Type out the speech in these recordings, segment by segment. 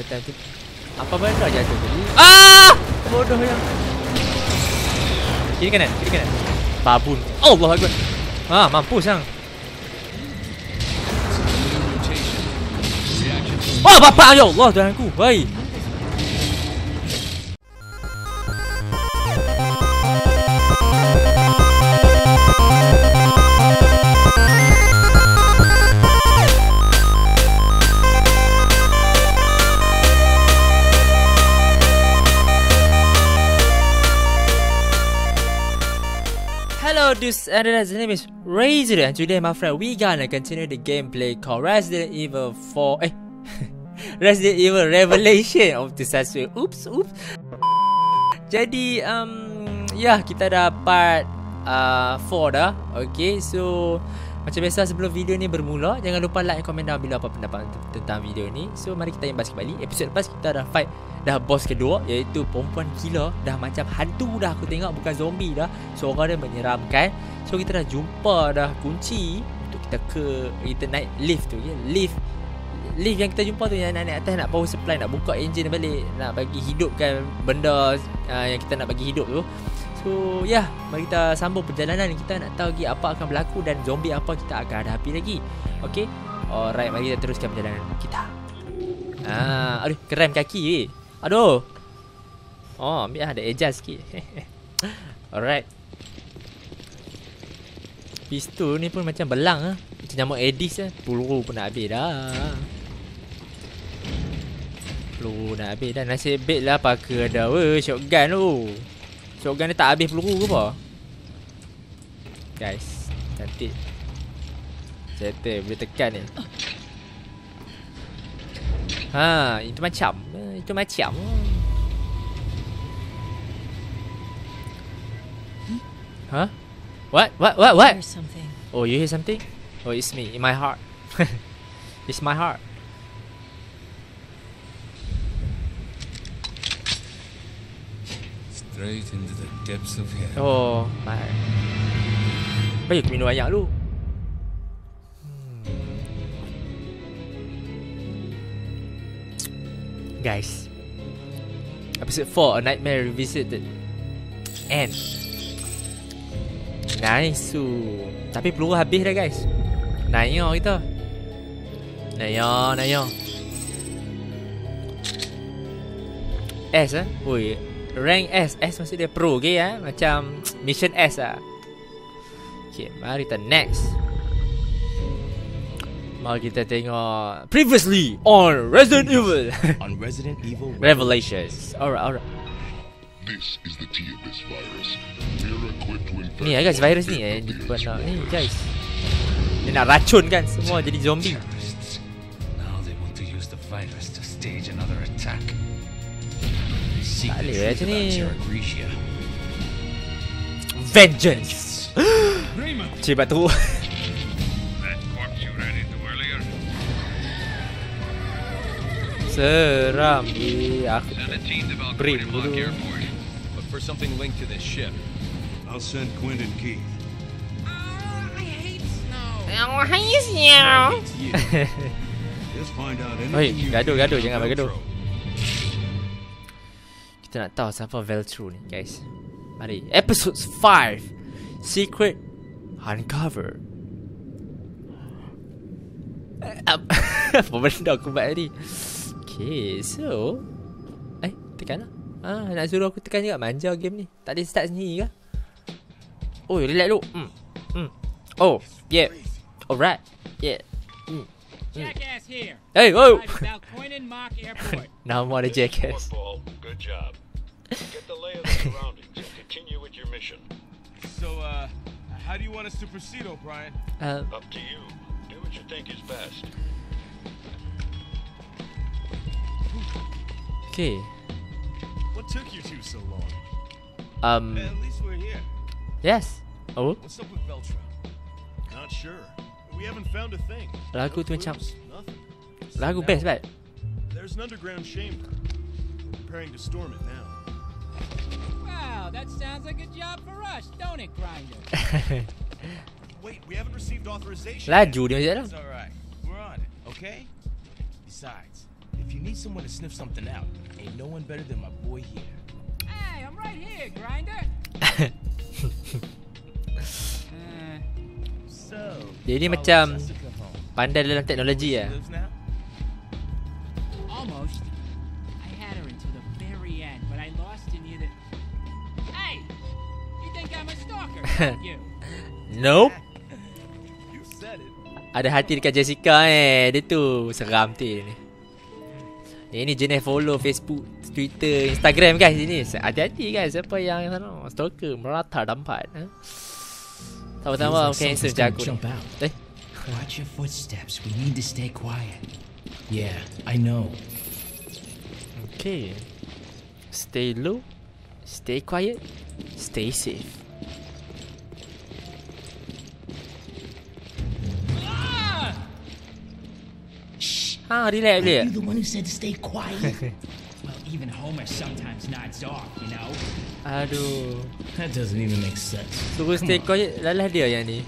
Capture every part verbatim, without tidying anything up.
hotel tu. Apa benda jatuh tadi? Ah! Bodoh yang. Kiri kanan, kiri kanan. Babun. Oh, Allah Akbar. Ah, mampus yang. Oh, bapak ya Allah Tuhan aku. Baik. This and his name is Razor, and today my friend we gonna continue the gameplay called Resident Evil four eh, Resident Evil Revelation of the Sasuke. Oops oops. Jadi um ya yeah, kita dah part uh, four dah. Okay, so macam biasa sebelum video ni bermula, jangan lupa like, komen dan bila apa pendapat tentang video ni. So mari kita imbas kembali. Episod lepas kita dah fight dah boss kedua, iaitu perempuan gila, dah macam hantu dah aku tengok, bukan zombie dah. Suara dia menyeramkan. So kita dah jumpa dah kunci untuk kita ke, kita naik lift tu ya. Lift lift yang kita jumpa tu yang naik atas nak power supply, nak buka enjin balik, nak bagi hidupkan benda uh, yang kita nak bagi hidup tu. So ya, yeah, mari kita sambung perjalanan kita nak tahu lagi apa akan berlaku dan zombie apa kita akan hadapi lagi. Okay, alright, mari kita teruskan perjalanan kita. Ah, aduh kerem kaki eh. Aduh. Oh, ambil ada adjust sikit. Alright. Pistol ni pun macam belang ah. Macam nyamuk Aedes ah. Peluru pun nak habis dah. Peluru nak habis dah. Nasib baik lah Parker ada weh shotgun tu. Shotgun dia tak habis peluru ke apa? Guys, cantik. Settle boleh tekan ni. Ha, itu macam itu macam huh? What? What? What? What? Oh, you hear something? Oh, it's me in my heart. It's my heart. Straight into the depths of hell. Oh, my. Baik minum air dulu. Guys, episode four, A Nightmare Revisited. And nice tu. Tapi peluru habis dah guys. Naya kita. Naya, naya. S eh? Oi, rank S. S maksud dia pro ke ya? Eh? Macam mission S ah. Okay, mari kita next. Mari kita tengok previously on Resident Evil. On Resident Evil Revelations. Alright, alright. This is the tea of this virus. We're equipped to infect. Ni guys, virus ni eh, bukan ni guys. Dia nak racunkan semua jadi zombie. Now they want to use the virus to stage another attack. Tak boleh macam ni. Vengeance. Cepat teruk. Seram dia. Beri dulu. But for something linked to this ship, I'll send Quinn and Keith. Oh, I hate snow. Oh, I hate snow. Just find out anything. Gaduh-gaduh, jangan bergaduh. Kita nak tahu siapa Veltro ni, guys. Mari. Episode five, Secret Uncover. Apa benda aku buat tadi? Okay, so eh, tekan lah. Ah, nak suruh aku tekan juga. Manja game ni. Tak boleh start sendiri ke? Oh, relax dulu. Hmm. Hmm. Oh, yeah. Alright. Yeah. Hmm. Jackass here. Hey, whoa. Nama ada Jackass. Good job. Get the lay of the surroundings and continue with your mission. So, uh, how do you want us to proceed, O'Brien? Um, up to you. Do what you think is best. Okay. What took you two so long? Um. At least we're here. Yes. Oh. What's up with Veltro? Not sure. We haven't found a thing. Lagu tu macam. Lagu best bet. There's an underground chamber. Preparing to storm it now. Wow, that sounds like a job for us, don't it, Grinder? Wait, we haven't received authorization. Laju dia macam. All right, we're on it. Okay. Besides. you need someone to sniff something out, ain't no one better than my boy here. Hey, I'm right here, Grinder. uh, so, dia ni macam pandai dalam teknologi ah. Almost. I had her until the very end, but I lost in you. Hey, you think I'm a stalker? You. Nope. You said it. Ada hati dekat Jessica eh. Dia tu seram tu ni. Ini jenis follow Facebook, Twitter, Instagram guys ini. Hati-hati guys siapa yang sana stalker merata dampak. Eh? Sama-sama okay, so jago. Eh? Watch your footsteps. We need to stay quiet. Yeah, I know. Okay. Stay low. Stay quiet. Stay safe. Ah, relax dia. You the one who said stay quiet. Well, even Homer sometimes nods off, you know. Aduh. That doesn't even make sense. Suruh stay quiet, lalah dia yang ni.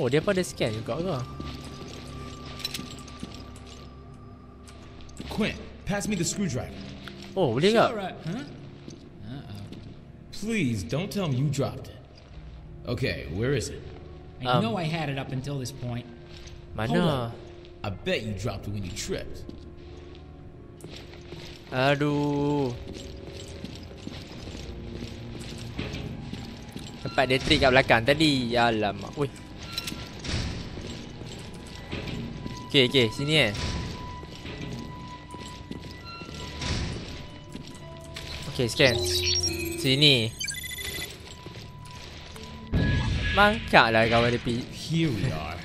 Oh, dia pun ada scan juga ke? Quint, pass me the screwdriver. Oh, what do you got? Sure, uh, huh? Uh-oh. Please don't tell me you dropped it. Okay, where is it? I um, know I had it up until this point. My Hold on. I bet you dropped it when you tripped. Aduh. Tempat dia trick kat belakang tadi. Alamak. Oi. Okay, okay, sini eh. Okay, scan. Sini. Mangkak lah kawan dia pergi. Here we are.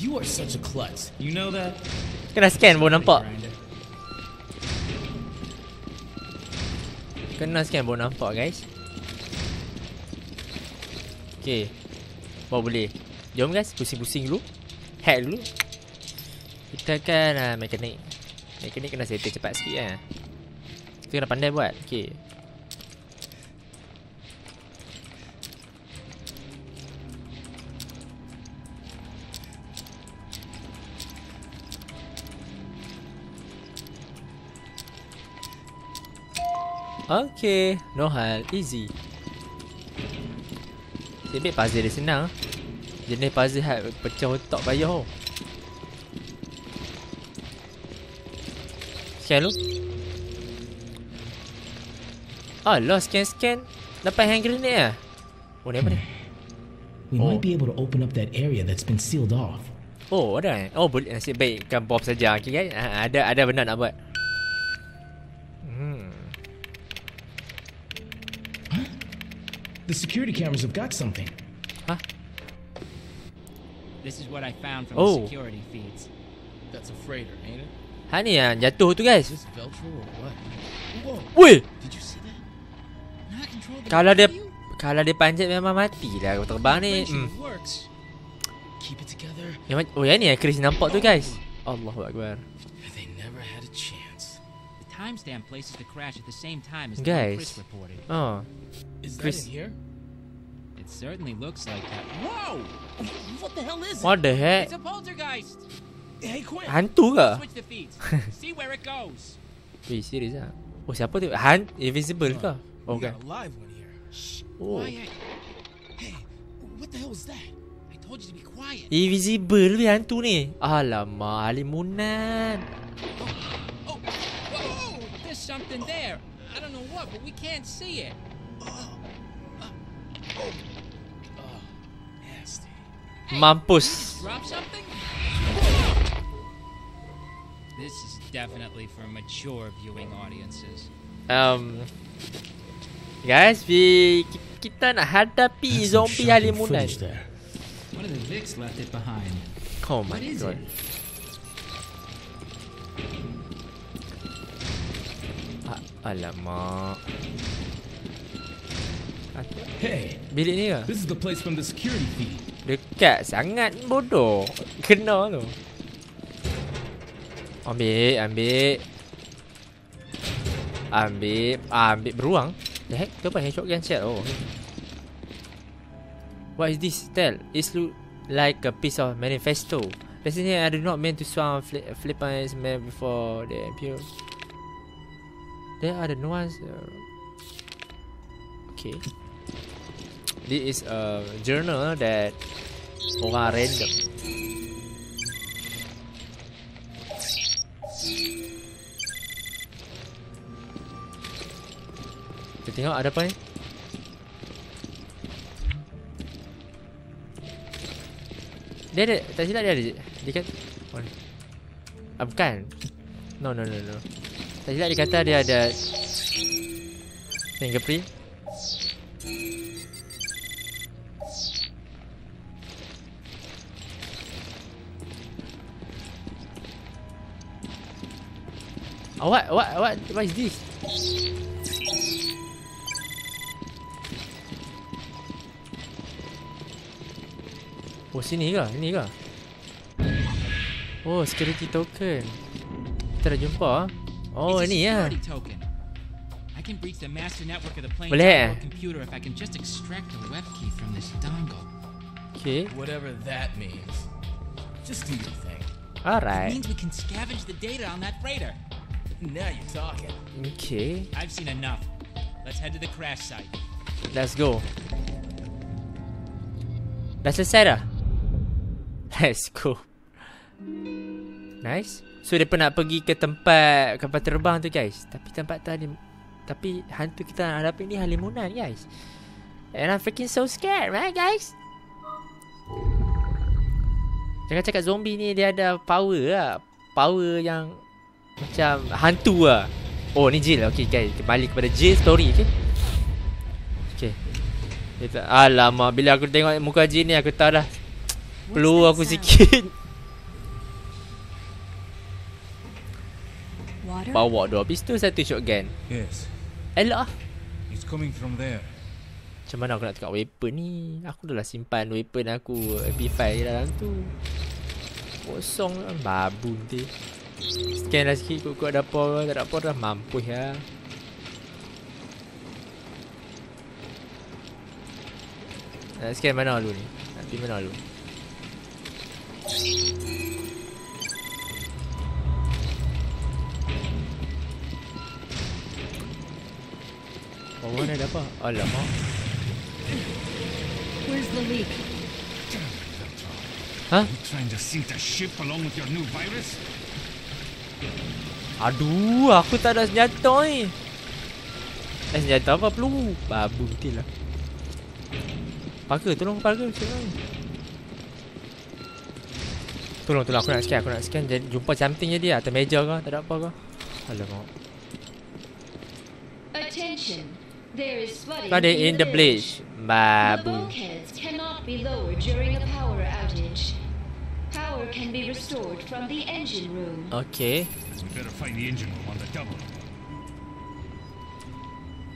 You are such a klutz. You know that? Kena scan baru nampak. Kena scan baru nampak guys. Okay. Baru boleh. Jom guys, pusing-pusing dulu. Hack dulu. Kita kan mekanik. Mekanik kena settle cepat sikit lah. Eh? Kita kena pandai buat. Okay. Okay. No hal. Easy. Sebab puzzle dia senang. Jenis puzzle hard pecah otak payah. Scan dulu. Ah, oh, lost scan-scan. Dapat hand grenade ah. Oh, ni apa ni? We oh. might be able to open up that area that's been sealed off. Oh, ada. Oh, boleh nasib baik kan bomb saja. Okey guys. Ha, ada ada benda nak buat. Hmm. Huh? The security cameras have got something. Huh? This is what I found from oh. the security feeds. That's a freighter, ain't it? Ha ni yang jatuh tu guys. Is this Veltro or what? Woi. Did you see? Kalau dia kalau dia panjat memang matilah aku terbang ni. Hmm. Oh ya ni Chris nampak tu guys. Allahu akbar. Guys. Oh. Chris here. It certainly looks like that. Wow. What the hell is it? What the heck? It's a poltergeist. Hey Quinn. Hantu ke? See where it goes. Wei, serius ah. Oh siapa tu? Han invisible ke? Okay. We got a live one here. Shh. Oh. Quiet. Hey, what the hell was that? I told you to be quiet. Invisible ni hantu ni. Alamak, alimunan. Oh, oh, oh, there's something there. I don't know what, but we can't see it. Oh, uh, oh, oh, nasty. Hey, mampus. Drop something? This is definitely for mature viewing audiences. Um. Guys, we kita nak hadapi zombie halimunan. One of the Vicks left it behind. Oh my god. Alamak. Hey, bilik ni ke? This is the place from the security feed. Dekat sangat bodoh. Kena tu. Ambil, ambil. Ambil, ambil beruang. The heck, kenapa shotgun shell? Oh. What is this? Tell. It's look like a piece of manifesto. Personally, I do not mean to sound fli flippant man before the appeal. There are the nuance. Uh, okay. This is a journal that orang random. Kita tengok ada apa ni? Dia ada, tak silap dia ada dia kata, oh, ah, bukan. No, no, no, no. Tak silap dia kata dia ada fingerprint. Oh, what, what, what, what is this? Oh, sini ke? Ini ke? Oh, security token. Kita dah jumpa. Oh, ini ya. Boleh? Okay. Alright. Okay. Let's go. Dah selesai dah? Let's go. Nice. So mereka nak pergi ke tempat kapal terbang tu guys. Tapi tempat tu ada, tapi hantu kita nak hadapi ni halimunan guys. And I'm freaking so scared right guys. Jangan cakap zombie ni dia ada power lah. Power yang macam hantu lah. Oh ni Jill. Okay guys, kembali kepada Jill story. Okay. Okay. Alamak, bila aku tengok muka Jill ni aku tahu dah peluru aku sikit. Bawa dua pistol, satu shotgun. Yes. Elok ah. It's coming from there. Macam mana aku nak tukar weapon ni? Aku dah lah simpan weapon aku M P five dalam tu. Kosong lah babu ni. Scan lah sikit ikut-ikut dapur. Tak ada apa dah mampus lah. Nak scan mana dulu ni? Nak pergi mana dulu? Oh, mana ada apa? Alamak. Where's the leak? Huh? Trying to sink the ship along with your new virus? Aduh, aku tak ada senjata ni. Eh, senjata apa peluru? Babu betul lah. Parker, tolong Parker. Tolong, tolong aku nak scan, aku nak scan. Jadi jumpa something je dia, atas meja ke, tak ada apa ke. Alamak. Attention. There is flooding in the village. Babu. Bulkheads cannot be lowered during a power outage. Power can be restored from the engine room. Okay. We better find the engine room on the double.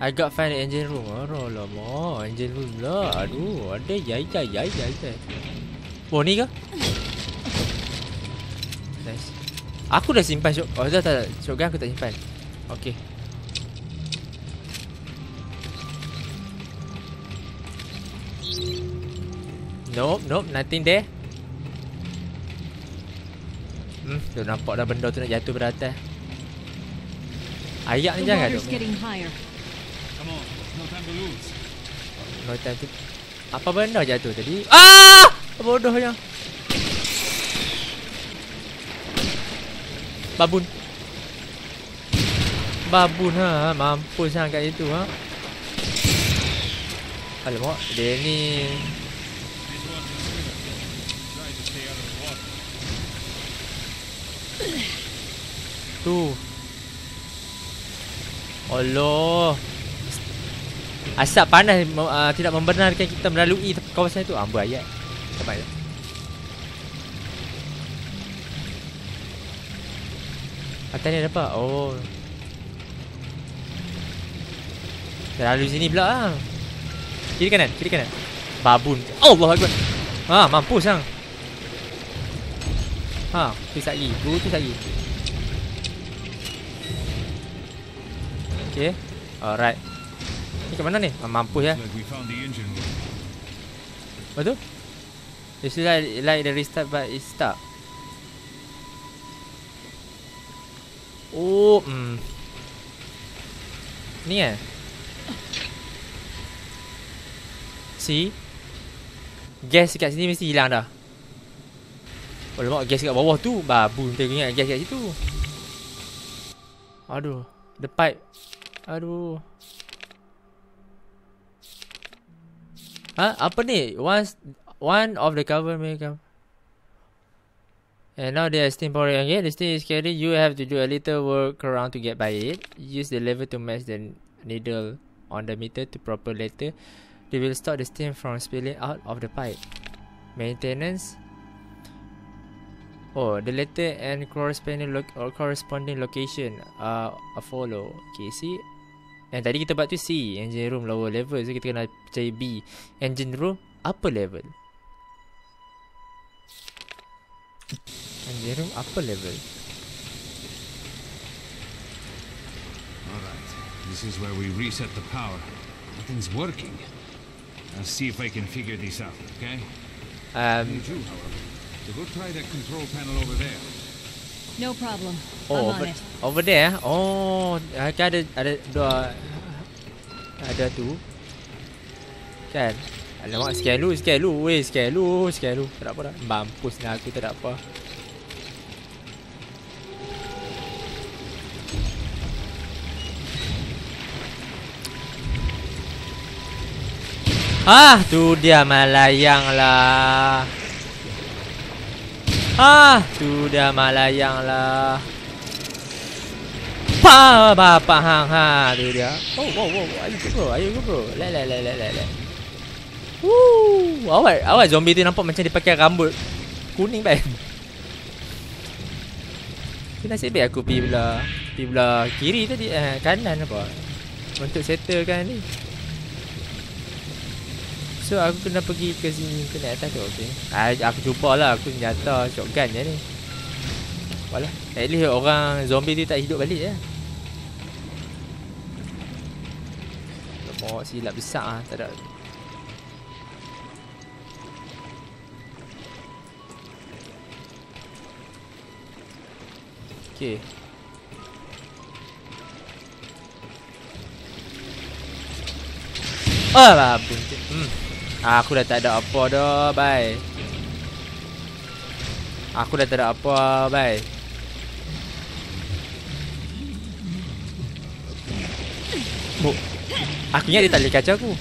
I got find the engine room. Alamak, engine room lah. Aduh, ada jai jai jai jai. Oh, ni ke? Nice. Aku dah simpan shot. Oh dah tak, shotgun aku tak simpan. Okay. Nope, nope, nothing there. Hmm, tu nampak dah benda tu nak jatuh dari atas. Ayak ni jangan tu. No time to. Apa benda jatuh tadi? Ah! Bodohnya. Babun. Babun ha, mampus hang kat situ ha. Alamak, dia ni. Tu. Allah. Asap panas uh, tidak membenarkan kita melalui kawasan itu. Ambil ayat. Sampai dah. Atas ni ada apa? Oh, terlalu sini pula lah. Kiri kanan, kiri kanan. Babun. Allah Akbar. Haa, mampus hang. Haa, tu sat lagi. Guru tu sat lagi. Yeah. Alright. Ini kemana nih? Oh, mampus ya. Waduh. It's like, like the restart but it's stuck. Oh, hmm. Ini ya. See? Gas dekat sini mesti hilang dah. Oh, lemak gas dekat bawah tu. Babu, kita ingat gas dekat situ. Aduh, the pipe. Aduh. Ha, apa ni? Once one of the cover may come. And now they are steam pouring again. This thing is scary. You have to do a little work around to get by it. Use the lever to match the needle on the meter to proper letter. They will stop the steam from spilling out of the pipe. Maintenance. Oh, the letter and corresponding lo or corresponding location are a follow. Okay, see. And tadi kita buat tu C. Engine room lower level. So kita kena percaya B. Engine room upper level. Engine room upper level. Alright, this is where we reset the power. Nothing's working. I'll see if I can figure this out, okay? Um. You, however, to go try that control panel over there. No problem. Oh, I'm over, over there. Oh, ada ada dua, ada tu. Kan? Alamak, scare lu, scare lu, weh, scare lu, scare lu. Tak apa dah. Mampus lah aku, tak apa. Ah, tu dia malayang lah. Ah, tu dia malayang lah. Pa, pa, pa, hang, ha, tu dia. Oh, wow, wow, ayo ke bro, ayo ke bro. Lek, lek, lek, lek, lek. Woo, awak, awak zombie tu nampak macam dia pakai rambut kuning, baik. Kena sebab aku pergi belah, pergi belah kiri tadi, eh, kanan apa. Untuk settlekan ni. So aku kena pergi ke sini, ke naik atas tu, okay. Ah, aku cubalah, aku senjata shotgun je ni. Walah, at least orang zombie tu tak hidup balik je. Lepas silap besar lah, tak ada. Okay. Oh lah, buncit. Hmm. Aku dah tak ada apa dah, bye. Aku dah tak ada apa, bye. Oh. Aku ingat dia tak boleh kacau aku.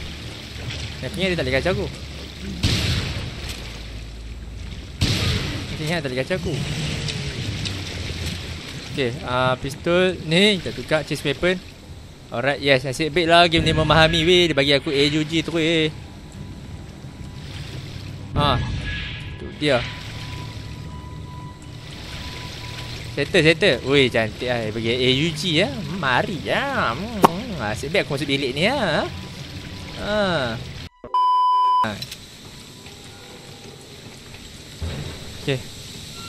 Aku ingat dia tak boleh kacau aku. Aku ingat dia tak boleh kacau aku. Okay, uh, pistol ni kita tukar chase weapon. Alright, yes, nasib baik lah game ni memahami weh. Dia bagi aku A U G terus eh. Ha, tu dia. Settle, settle. Weh, cantik lah. Dia bagi A U G ya. Mari ya. Hmm, nasib baik aku masuk bilik ni ya. Ha. Okay.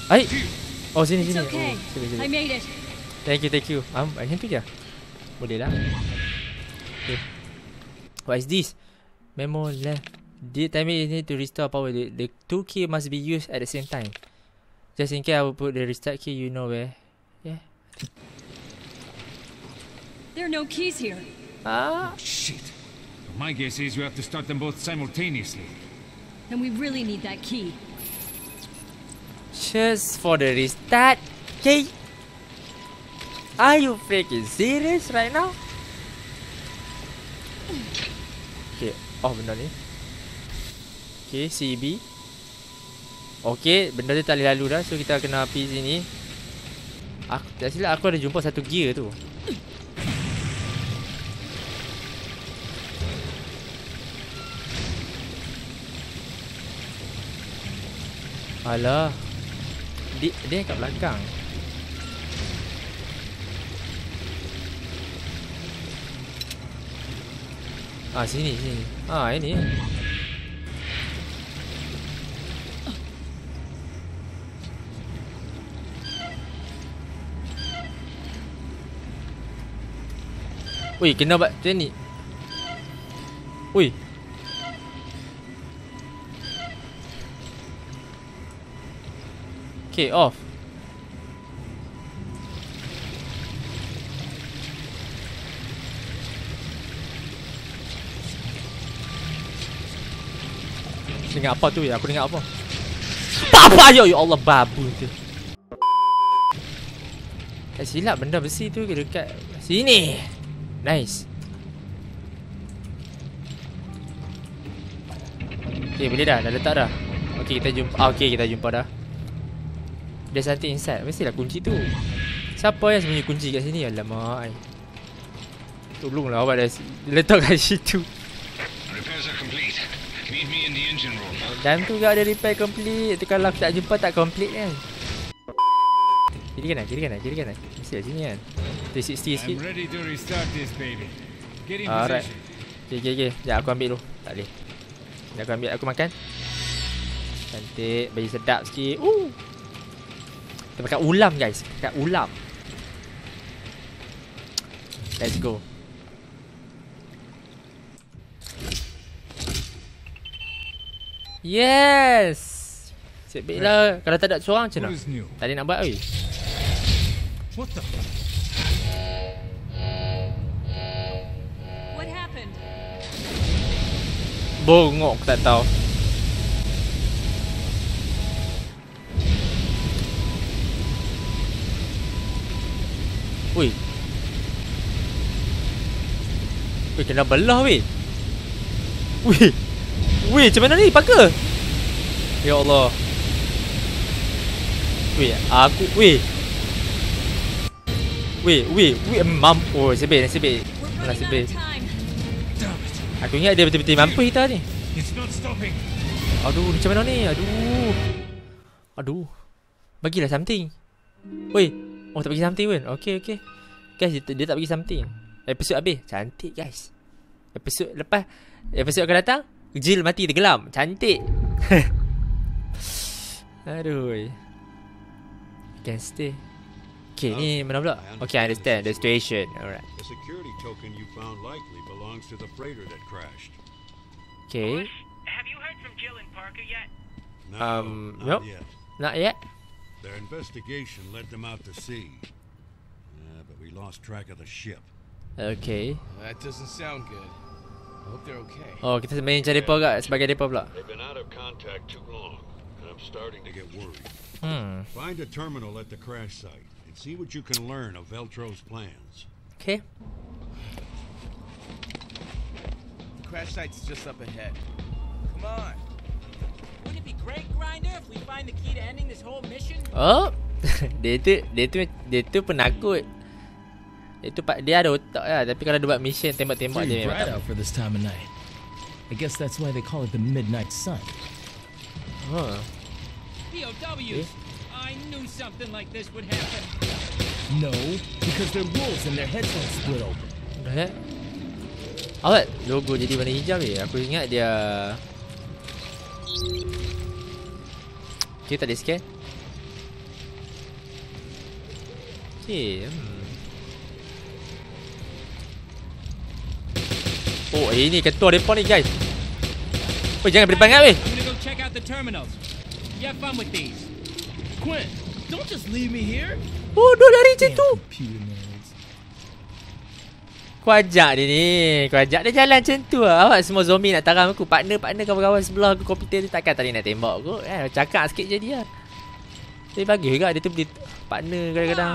Hai. Oh, sini, sini. Okay. Oh, I made it. Thank you, thank you. Ah, macam tu je. Boleh lah. Okay. What is this? Memo left. The timer is need to restore power. The, the two key must be used at the same time. Just in case I will put the restart key, you know where. Yeah. There are no keys here. Ah. Oh, shit. My guess is you have to start them both simultaneously. And we really need that key. Just for the restart key? Are you freaking serious right now? Okay. Oh, benda ni. Okay, C B. Okay, benda tu tak boleh lalu dah. So, kita kena pergi sini. Aku, tak silap aku ada jumpa satu gear tu. Alah. Dia, dia kat belakang. Ah, sini, sini. Ah, ini. Wih, kena buat macam ni. Wih. Okay, off. Dengar apa tu ya? Aku dengar apa? Apa ya? Ya Allah, babu tu. Kat silap benda besi tu dekat sini. Nice. Okay, boleh dah. Dah letak dah. Okay, kita jumpa. Ah, okay, kita jumpa dah. There's something inside. Mestilah kunci tu. Siapa yang sembunyi kunci kat sini? Alamak. Tolonglah awak dah letak kat situ. Time tu gak ada repair complete. Itu kalau tak jumpa tak complete kan. Kiri kanan, kiri kanan, kiri kanan. Mesti kat sini kan. three sixty sikit. Alright. Okay, okay, okay. Sekejap aku ambil dulu. Tak boleh. Sekejap aku ambil, aku makan. Cantik, bagi sedap sikit. Woo. Kita pakai ulam guys. Pakai ulam. Let's go. Yes. Cik baiklah. Kalau tak ada seorang macam mana? Tak ada nak buat oi. What the fuck? What happened? Bongok aku tak tahu. Oi. Oi, kena belah weh. Weh. Weh, macam mana ni, Parker? Ya Allah. Weh, aku, weh. Weh, weh, weh, mampu. Nasib baik, nasib baik. Nasib baik. Aku ingat dia betul-betul mampu kita ni. Aduh, macam mana ni? Aduh. Aduh. Bagilah something. Weh. Oh, tak bagi something pun. Okay, okay. Guys, dia, dia tak bagi something. Episode habis. Cantik, guys. Episode lepas. Episode akan datang. Jill mati tenggelam. Cantik. Aduh. You can stay. Okay, ni mana pula? Okay, I understand the situation. Alright. The security token you found likely belongs to the freighter that crashed. Okay. Have you heard from Jill and Parker yet? Um, no. Not yet. Their investigation led them out to sea. Uh, but we lost track of the ship. Okay. That doesn't sound good. Hope they're okay. Oh, kita main cari depa agak sebagai depa pula. Hmm. Find a terminal at the crash site and see what you can learn of Veltro's plans. Okay. The crash site's just up ahead. Come on. Wouldn't it be great, Grinder, if we find the key to ending this whole mission? Oh. Dia tu, dia tu, dia tu penakut. Itu pak dia ada otak lah, tapi kalau dia buat mission tembak-tembak dia memang tak for this time of night. I guess that's why they call it the midnight sun. Huh. P O Ws. I knew something like this would happen. No, because they're wolves and their heads are split open. Dah. Awak logo jadi warna hijau ni. Aku ingat dia kita ada scan. Okay. Hmm. Oh, eh ni ketua depa ni guys. Oi, jangan berdepangan weh. Check out the terminals. You have fun with these. Quinn, don't just leave me here. Oh, dah lari macam tu. Kau ajak dia ni. Kau ajak dia jalan macam tu ah. Awak semua zombie nak taram aku. Partner-partner kawan-kawan sebelah aku komputer tu takkan tadi nak tembak aku. Eh, cakap sikit je dia. Dia bagi juga dia tu boleh partner kadang-kadang.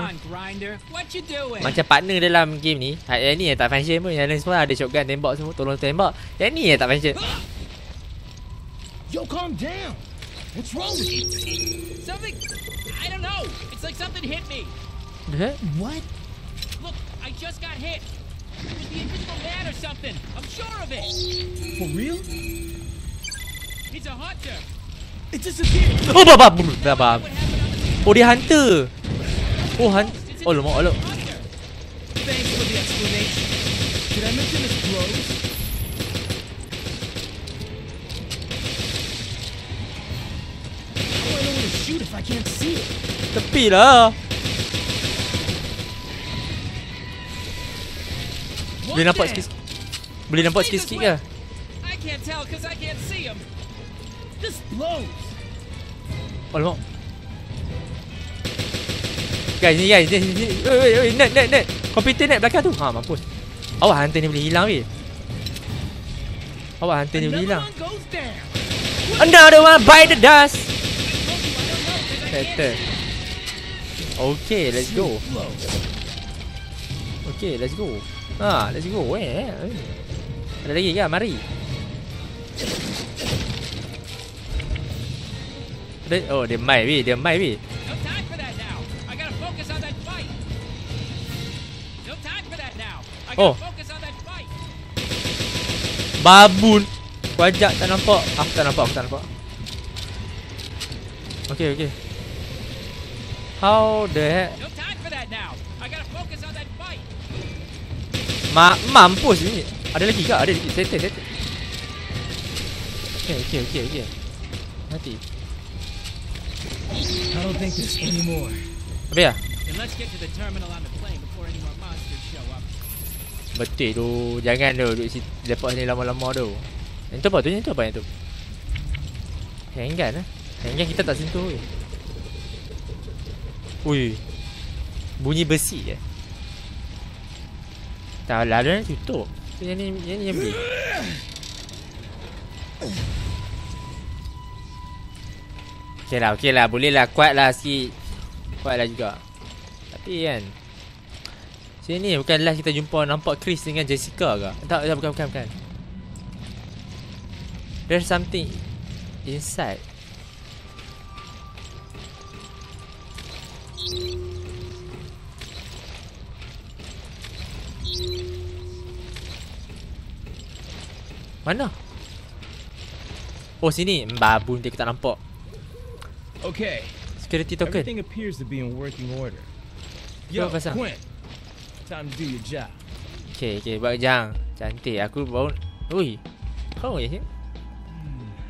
Macam partner dalam game ni. Yang ni yang tak function pun. Yang lain semua ada shotgun tembak semua. Tolong tembak. Yang ni yang tak function. Yo, calm down. What's wrong with you? Something I don't know. It's like something hit me. What? Look, I just got hit. It's the invisible man or something. I'm sure of it. For real? He's a hunter. It disappeared. Oh, babab. Babab. Oh, dia hunter. Oh, hunt. Oh, lama, lama. Thanks for the explanation. Did I mention it's closed? How do I know where to shoot if I can't see it? Tepi lah. Boleh nampak sikit. Boleh nampak sikit-sikit ke? I can't tell cuz I can't see him. This blows. Alamak. Guys, ni guys, ni ni. Oi oi, net net net. Komputer net belakang tu. Ha, mampus. Awak hantar ni boleh hilang weh. Awak hantar ni boleh hilang. Another one by the dust. Better. Okay, let's go. Okay, let's go. Ha, let's go. Eh, ada lagi ke? Mari. Oh, dia mai weh, dia mai weh. Oh, babun. Aku ajak tak nampak. Aku tak nampak, aku tak nampak. Okay, okay. How the heck? Ma mampus ni. Ada lagi ke? Ada lagi. Settle, settle. Okay, okay, okay, okay. Nanti. I don't think this anymore. Habis lah? Let's get to the terminal on the plane before any more monsters show up. Betul tu. Jangan tu duduk situ lepak ni lama-lama tu. Yang tu apa tu? Yang tu apa yang tu? Handgun lah. Handgun kita tak sentuh weh. Ui. Bunyi besi eh. Tak lah dia tutup. Yang ni yang ni yang beli. Okay lah, okay lah. Boleh lah. Kuat lah sikit. Kuat lah juga. Tapi kan sini bukan last kita jumpa nampak Chris dengan Jessica ke? Tak, tak bukan bukan bukan. There's something inside. Mana? Oh sini, babun dia tak nampak. Okay. Security token. Everything appears to be in working order. Yo, Quint. Time to do your job. Okay, okay, buat jang. Cantik, aku baru. Ui, kau ni.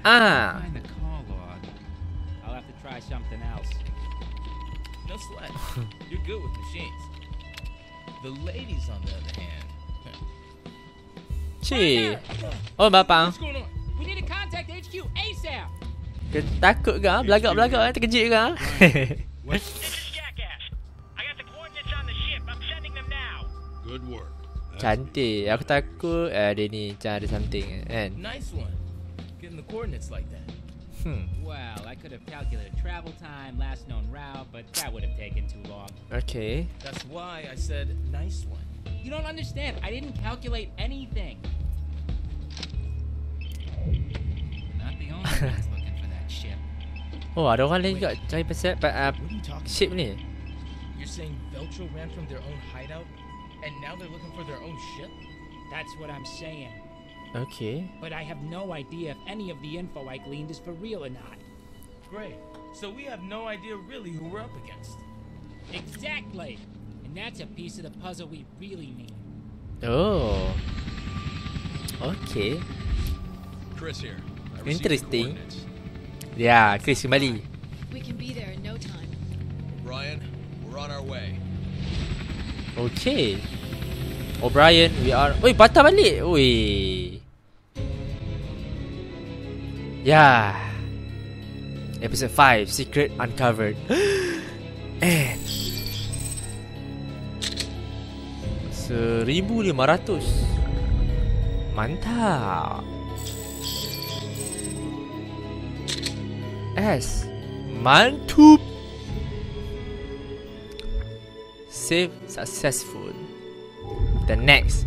Ah. I'll have to try something else. No sweat. You're good with machines. The ladies on the other hand. Cik. Oh, bapang. We need to contact H Q ASAP. Takut ke? Belagak-belagak terkejut ke? Hehehe. Cantik, aku takut eh dia ni macam ada something kan. Nice one. Getting the coordinates like that. Hmm. Well, I could have calculated travel time, last known route, but that would have taken too long. Okay. That's why I said nice one. You don't understand. I didn't calculate anything. Not the only ones looking for that ship. Oh, ada orang lain juga cari pasal ship ni. You're saying Veltro ran from their own hideout? And now they're looking for their own ship? That's what I'm saying. Okay. But I have no idea if any of the info I gleaned is for real or not. Great. So we have no idea really who we're up against. Exactly. And that's a piece of the puzzle we really need. Oh. Okay. Chris here. Interesting. Yeah, Chris kembali. We can be there in no time. O'Brien, we're on our way. Okay. O'Brien, we are. Oi, patah balik. Oi. Yeah. Episode five, Secret Uncovered. And fifteen hundred. Mantap. S. Mantup. Save successful. The next,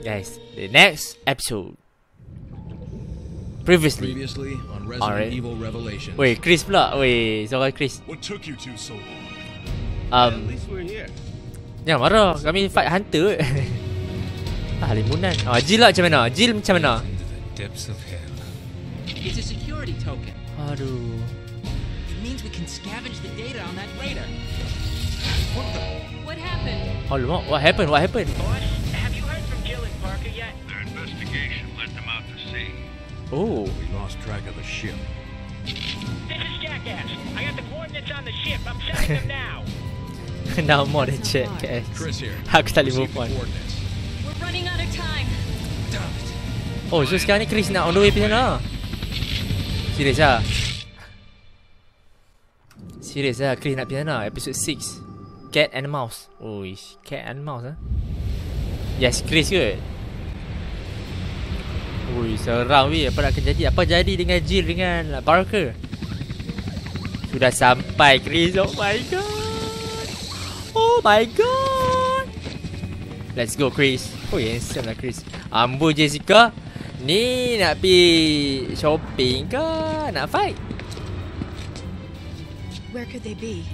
guys. The next episode. Previously, Previously on Resident right. Evil Revelation. Wait, Chris, pula. Wait, sorry, Chris. What took you two so long? Um. At least we're here. Jangan marah. Kami fight hunter. Ah, limunan. Ah, Jill lah macam mana? Jill macam mana? It's a security token. Aduh. It means we can scavenge the data on that radar. What the? What happened? Alamak, what happened? What happened? Boss, have you heard from Jill and Parker yet? Their investigation led them out to sea. Oh. We lost track of the ship. This is Jackass. I got the coordinates on the ship. I'm sending them now. Now more than Jackass. Chris here. How can I move on? We're running out of time. Oh, so sekarang ni Chris nak on the way pergi sana. Serius lah. Serius lah, Chris nak pergi sana. Episode six. Cat and Mouse. Oh, ish. Cat and Mouse lah. Yes, Chris ke? Ui, seram weh. Apa nak jadi? Apa jadi dengan Jill dengan Parker? Sudah sampai Chris. Oh my god. Oh my god. Let's go Chris. Oh, handsome lah Chris. Ambo Jessica. Ni nak pergi shopping ke? Nak fight? Where could they be?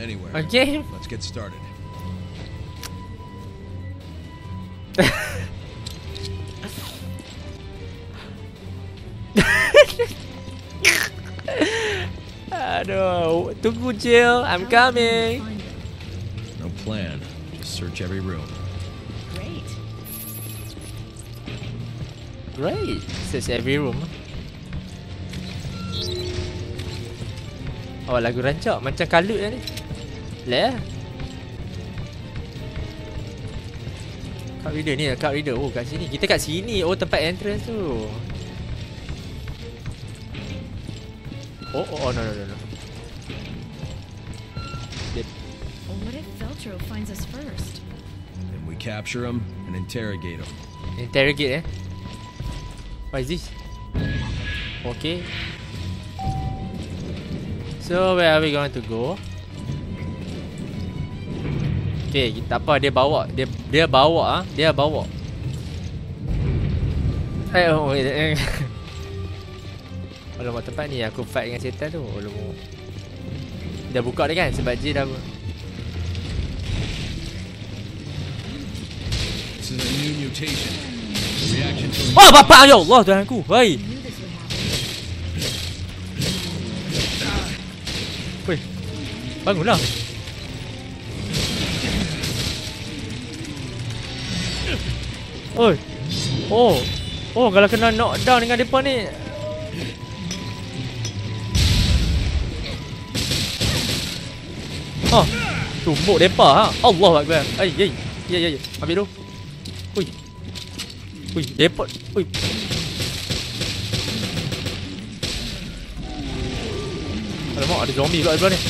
Anywhere. Okay. Let's get started. Aduh, tunggu Jill, I'm coming. No plan. Just search every room. Great, search every room. Oh, lagu rancak macam kalut lah ni. Boleh lah. Kat reader ni, kat reader. Oh, kat sini. Kita kat sini. Oh, tempat entrance tu. Oh, oh, oh, no, no, no, no. Well, what if Veltro finds us first? Then we capture him and interrogate him. Interrogate eh? What is this? Okay. So where are we going to go? Okay, tak apa, dia bawa, dia dia bawa ah, dia bawa. Hey, oh, eh. Alamak, tempat ni aku fight dengan setan tu. Alamak. Dah buka dia kan sebab dia dah. This is a new mutation. Oh, bapak! Ya Allah, Tuhan aku! Hai! Weh, bangunlah! Oi! Oh! Oh, kalau kena knockdown dengan mereka ni! Ha! Oh, tumbuk mereka ha! Allah Akbar! Hai, hai! Ya, ya, ya! Ambil tu! Ui! Ui, depot. Ui. Alamak, ada zombie pula depan ni.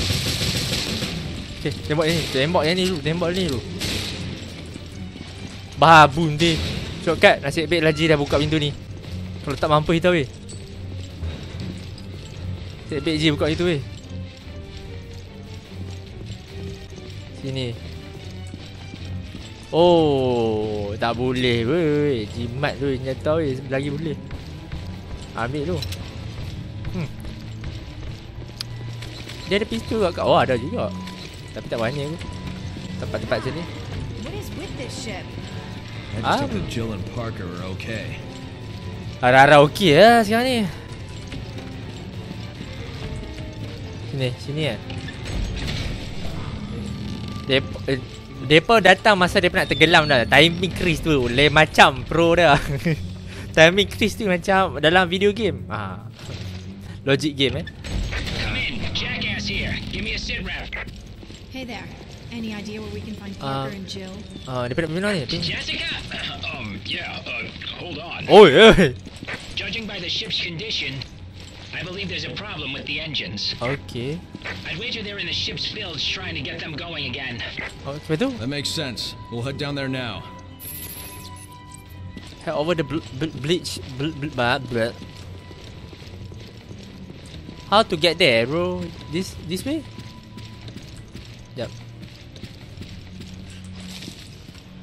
Okey, tembak ni. Tembak yang ni dulu, tembak ni dulu. Babun dia. Shortcut, nasib baik Laji dah buka pintu ni. Kalau tak mampus kita weh. Nasib baik je buka itu weh. Sini. Oh, tak boleh weh. Jimat tu nyata weh, lagi boleh. Ambil tu. Hmm. Dia ada pistol kat. Oh, ada juga. Tapi tak banyak ke. Tempat-tempat macam ni. Ah, Jill and Parker are okay. Ara-ara okey lah sekarang ni. Sini, sini kan. Depo eh. Mereka datang masa mereka nak tergelam dah. Timing Chris tu lain macam pro dah. Timing Chris tu macam dalam video game ah. Logic game eh. Come in, Jackass here. Give me a sit rep. Hey there. Any idea where we can find Parker uh, and Jill? Ah, uh, dekat mana ni? Jessica. Um, yeah, uh, hold on. Oh, yeah. Judging by the ship's condition, I believe there's a problem with the engines. Okay. I'd wager they're in the ship's fields trying to get them going again. Oh, that makes sense. We'll head down there now. Head over the ble ble bleach. Ble ble ble ble. How to get there, bro? This this way? Yep.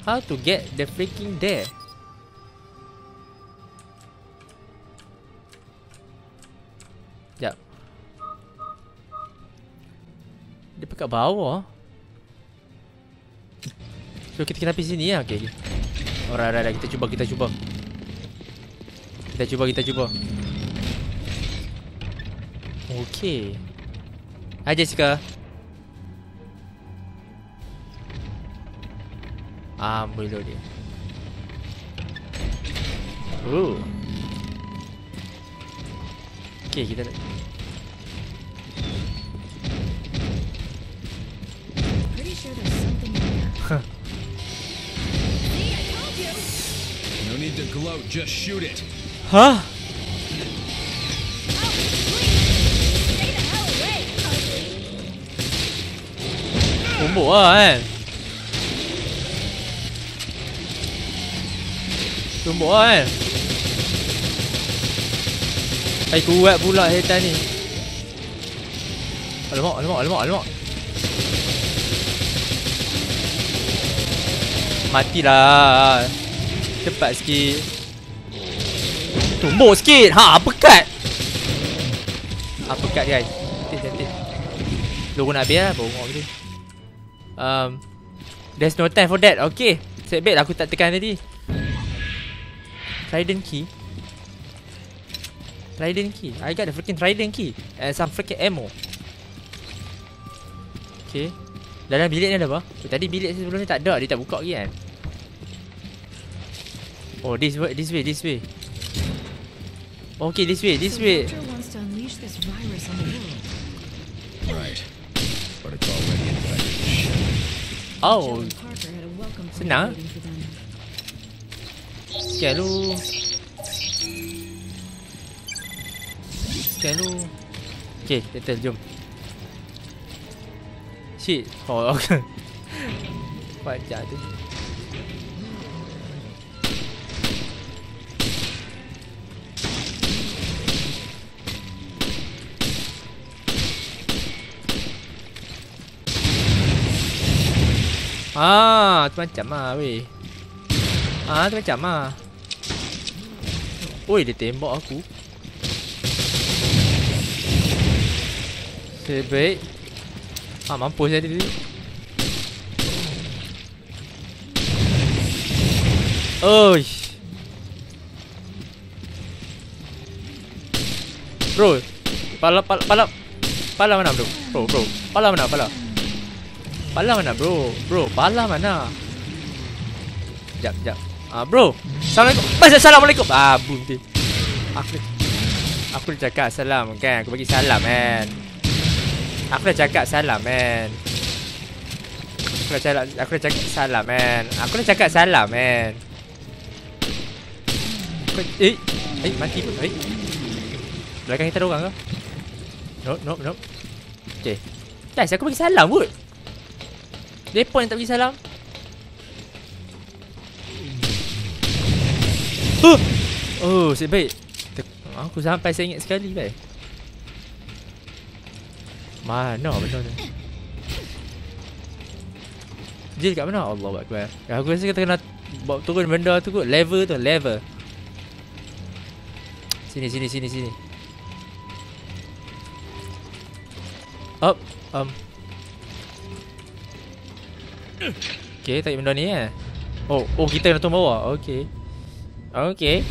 How to get the freaking there? Sekejap. Dia dekat bawah. So kita kena pergi sini lah. Okay, okay. Alright, alright, kita cuba, kita cuba Kita cuba, kita cuba okay. Hi Jessica. Ah, boleh dia. Oh. Okay, kita nak Huh. need to gloat, just shoot it. Huh? O'Brien. O'Brien. Ay, kuat pula kereta ni. Alamak, alamak, alamak, alamak. Matilah. Cepat sikit. Tumbuk sikit. Ha, uppercut. Uppercut guys. Cantik, cantik. Lorong nak habis lah. Bongok gitu. um, There's no time for that. Okay. Setback lah aku tak tekan tadi. Trident key. Trident key. I got the freaking trident key. And some freaking ammo. Okay. Dalam bilik ni ada apa? Oh, tadi bilik sebelum ni tak ada. Dia tak buka lagi kan? Oh, this way, this way, this way. Okay, this way, this way. So Veltro wants to unleash this virus on the world. Right. But it's already infected. Oh. Senang. Scan lu. Scan lu. Okay, kita jom. Shit. Oh, okay. Wajar tu. Ah, tu macam lah weh. Ah, tu macam lah. Oi, dia tembak aku. Sebaik. Ah, mampus tadi tu. Oi. Bro, pala pala pala pala mana bro? Bro, bro. Pala mana pala? Pala mana bro? Bro, pala mana? Jap, jap. Ah, bro. Assalamualaikum. Assalamualaikum. Ah, boom dia. Aku aku dah cakap salam kan. Aku bagi salam kan. Aku dah cakap salam man. Aku dah cakap aku dah cakap salam man. Aku dah cakap salam man. Aku, eh, eh mati pun. Eh. Belakang kita ada orang ke? Nope, nope, nope. Okey. Guys, aku bagi salam pun. Depa yang tak bagi salam. Huh. Oh, sebaik. Aku sampai sengit sekali guys. Mana betul ni? Jill kat mana? Allah Akbar. Aku rasa kita kena turun benda tu kot. Level tu, level. Sini, sini, sini, sini. Up. Um. Okay, tarik benda ni eh. Oh, oh kita kena turun bawah. Okay. Okay.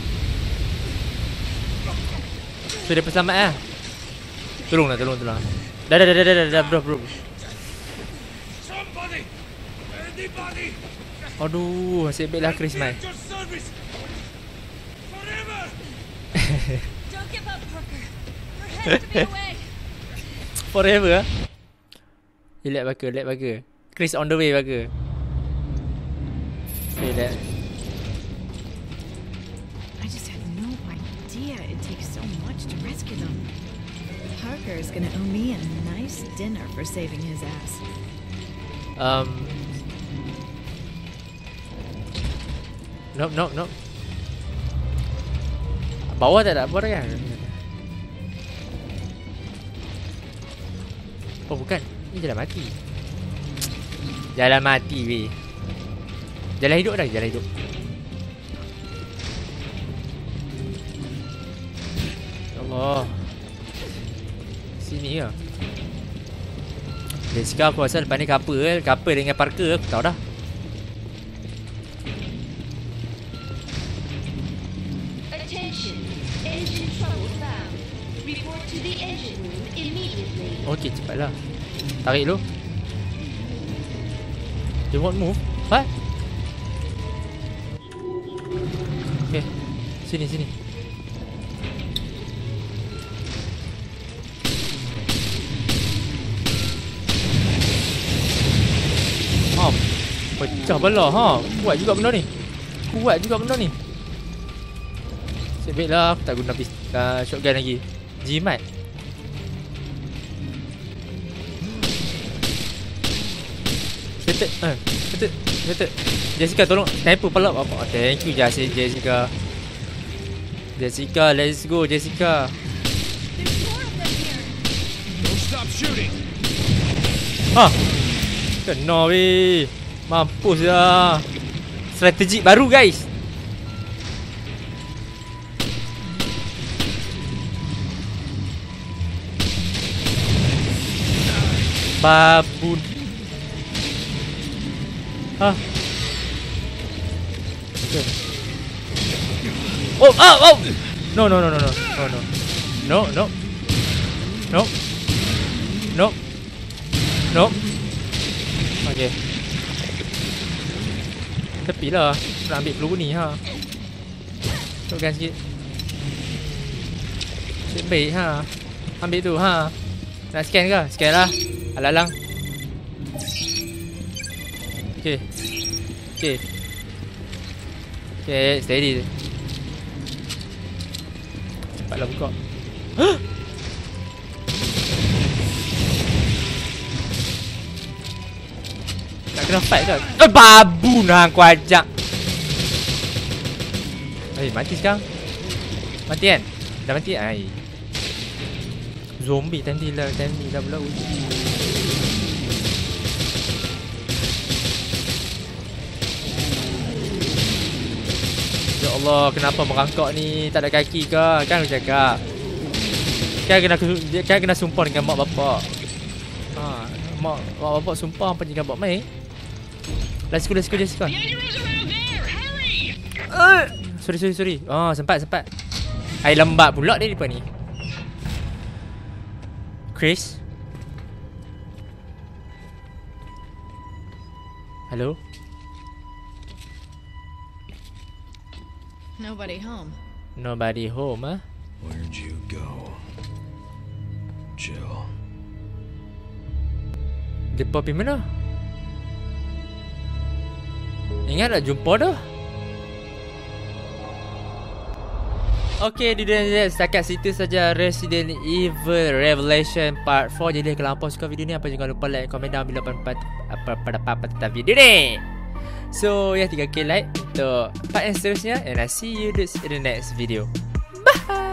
So, dia selamat lah. Tolonglah, tolong, tolong. Dah, dah, dah, dah, dah, dah, bro, bro. Aduh, nasib baiklah Chris mai. Forever ah. You let Parker, let Parker. Chris on the way, Parker. Say that. I just have no idea it takes so much to rescue them. Parker is gonna owe me a nice dinner for saving his ass. Um. Nope, nope, nope. Bawah tak ada apa kan? Oh bukan, ini jalan mati. Jalan mati weh. Jalan hidup dah, jalan hidup. Allah. Sini lah Jessica aku rasa lepas ni couple eh. Couple dengan Parker aku tahu dah. Okay cepatlah. Tarik dulu. You won't move? What? Okay. Sini sini. Pecah belah ha. Kuat juga benda ni. Kuat juga benda ni. Sebab lah aku tak guna uh, shotgun lagi. Jimat. Ketek. Eh, ketek. Ketek. Jessica tolong sniper pula. Oh, thank you Jessica. Jessica, let's go Jessica. Ha. Kena weh. Mampus dah. Strategi baru guys. Babun. Ha. Okay. Oh, oh, oh. No, no, no, no, no. Oh, no. No, no. No. No. No. Okay. Tepilah. Nak ambil peluru ni ha. Tolong sikit. Cik baik ha. Ambil tu ha. Nak scan ke? Scan lah. Alalang. Okay. Okay. Okay, steady. Cepatlah buka. Hah? Kena fight ke? Eh, babu lah aku ajak. Eh, mati sekarang. Mati kan? Dah mati? Ai. Zombie tadi lah, tadi dah pula. Ya Allah, kenapa merangkak ni? Tak ada kaki ke? Kan aku cakap. Kan kena, kan kena sumpah dengan mak bapak. Ha, mak, mak bapak sumpah apa dengan bapak mai? Let's go, let's go, let's go. Uh, sorry, sorry, sorry. Oh, sempat, sempat. Air lembab pula dia depan ni. Chris? Hello? Nobody home. Nobody home, huh? Where'd you go? Jill. Depa pergi mana? Ingat tak jumpa dah? Okay, di dunia setakat situ saja Resident Evil Revelation Part four. Jadi kalau apa suka video ni, apa jangan lupa like, komen dan bila apa pada apa tentang video ni. So ya, yeah, three K like untuk part yang seterusnya. And I see you dudes in the next video. Bye.